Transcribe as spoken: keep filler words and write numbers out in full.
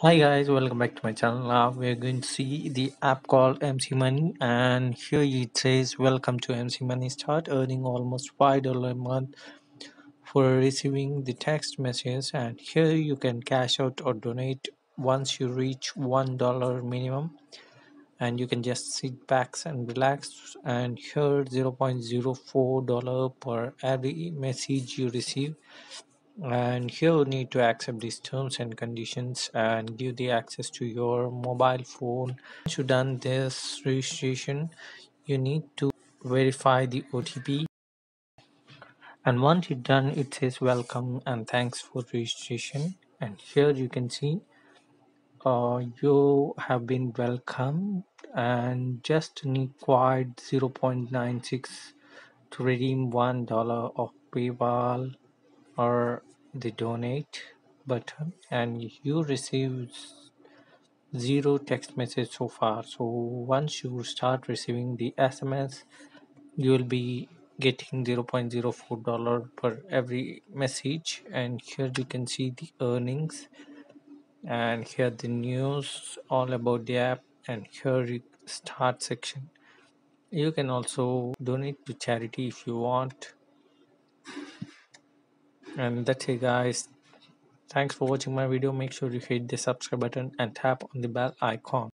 Hi guys, welcome back to my channel. Now we're going to see the app called M C Money, and here it says welcome to M C Money. Start earning almost five dollars a month for receiving the text messages, and here you can cash out or donate once you reach one dollar minimum, and you can just sit back and relax. And here zero point zero four dollars per every message you receive, and here you need to accept these terms and conditions and give the access to your mobile phone. Once you've done this registration, you need to verify the O T P, and once you're done, it says welcome and thanks for registration. And here you can see uh, you have been welcomed, and just need required zero point nine six to redeem one dollar of PayPal or the donate button, and you receive zero text message so far. So once you start receiving the S M S, you will be getting zero point zero four dollars per every message. And here you can see the earnings, and here the news all about the app, and here start section. You can also donate to charity if you want. And that's it guys, thanks for watching my video. Make sure you hit the subscribe button and tap on the bell icon.